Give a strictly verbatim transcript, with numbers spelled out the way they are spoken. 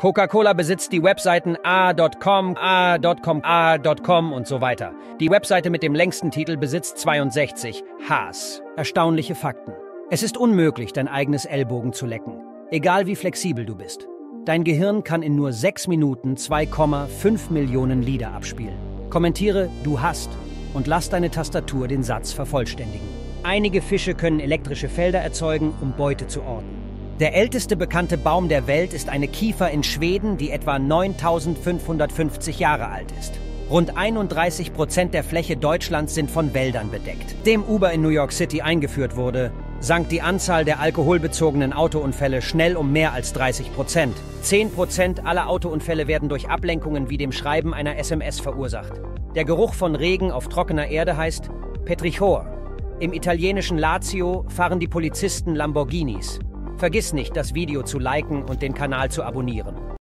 Coca-Cola besitzt die Webseiten a Punkt com, a Punkt com, a Punkt com und so weiter. Die Webseite mit dem längsten Titel besitzt zweiundsechzig H's. Erstaunliche Fakten. Es ist unmöglich, dein eigenes Ellbogen zu lecken. Egal wie flexibel du bist. Dein Gehirn kann in nur sechs Minuten zwei Komma fünf Millionen Lieder abspielen. Kommentiere, du hast, und lass deine Tastatur den Satz vervollständigen. Einige Fische können elektrische Felder erzeugen, um Beute zu orten. Der älteste bekannte Baum der Welt ist eine Kiefer in Schweden, die etwa neuntausendfünfhundertfünfzig Jahre alt ist. Rund einunddreißig Prozent der Fläche Deutschlands sind von Wäldern bedeckt. Dem Uber in New York City eingeführt wurde, sank die Anzahl der alkoholbezogenen Autounfälle schnell um mehr als dreißig Prozent. zehn Prozent aller Autounfälle werden durch Ablenkungen wie dem Schreiben einer S M S verursacht. Der Geruch von Regen auf trockener Erde heißt Petrichor. Im italienischen Lazio fahren die Polizisten Lamborghinis. Vergiss nicht, das Video zu liken und den Kanal zu abonnieren.